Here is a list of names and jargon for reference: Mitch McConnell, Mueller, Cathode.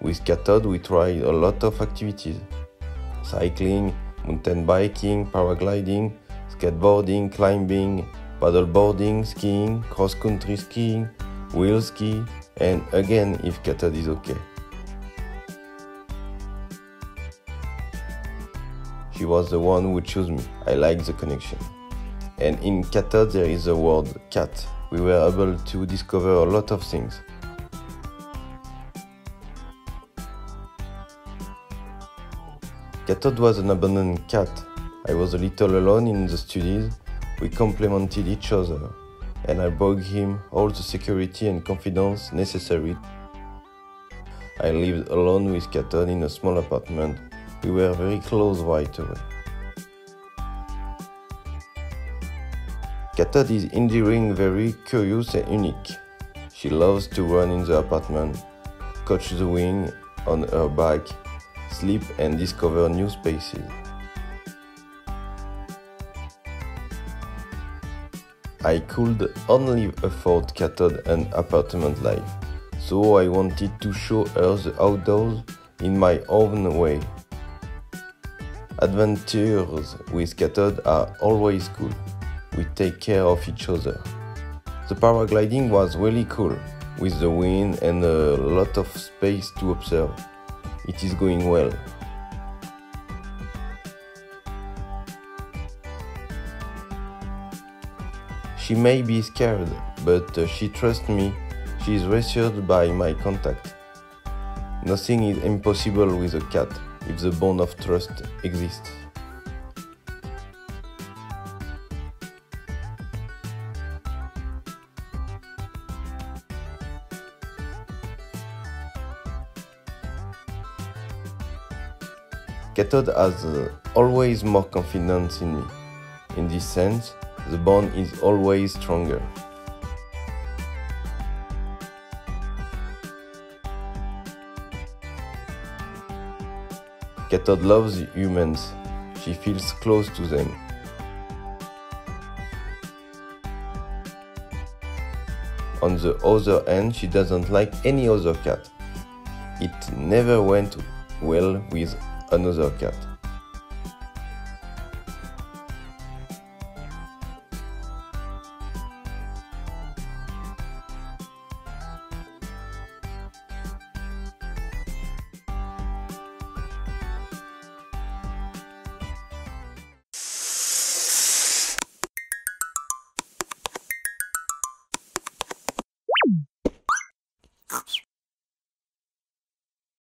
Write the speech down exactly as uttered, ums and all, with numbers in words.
With Cathode we tried a lot of activities: cycling, mountain biking, paragliding, skateboarding, climbing, paddleboarding, skiing, cross-country skiing, wheel ski, and again if Cathode is okay. She was the one who chose me. I like the connection. And in Cathode there is the word cat. We were able to discover a lot of things. Cathode was an abandoned cat. I was a little alone in the studies. We complemented each other, and I brought him all the security and confidence necessary. I lived alone with Cathode in a small apartment. We were very close right away. Cathode is endearing, very curious and unique. She loves to run in the apartment, catch the wind on her back, sleep and discover new spaces. I could only afford Cathode an apartment life, so I wanted to show her the outdoors in my own way. Adventures with Cathode are always cool. We take care of each other. The paragliding was really cool, with the wind and a lot of space to observe. It is going well. She may be scared, but uh, she trusts me. She is reassured by my contact. Nothing is impossible with a cat if the bond of trust exists. Cathode has uh, always more confidence in me. In this sense, the bond is always stronger. Cathode loves humans. She feels close to them. On the other hand, she doesn't like any other cat. It never went well with another cat.